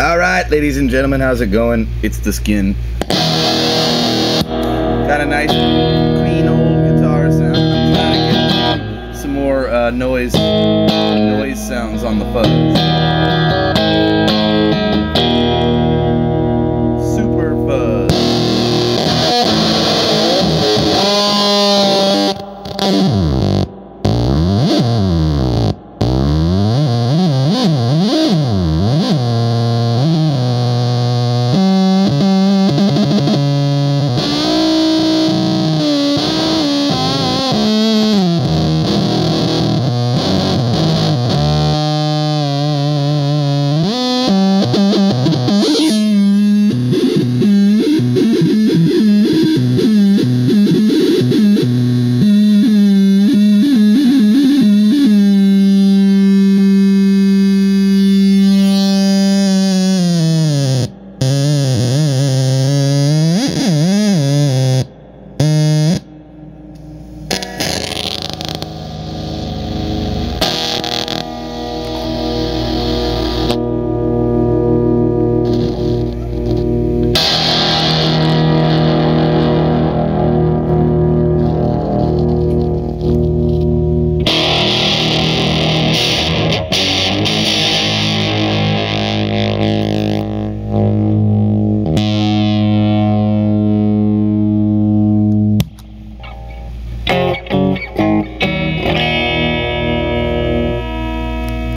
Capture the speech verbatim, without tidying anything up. All right, ladies and gentlemen, how's it going? It's the Skin. Got a nice, clean old guitar sound. I'm trying to get some more uh, noise, noise sounds on the fuzz.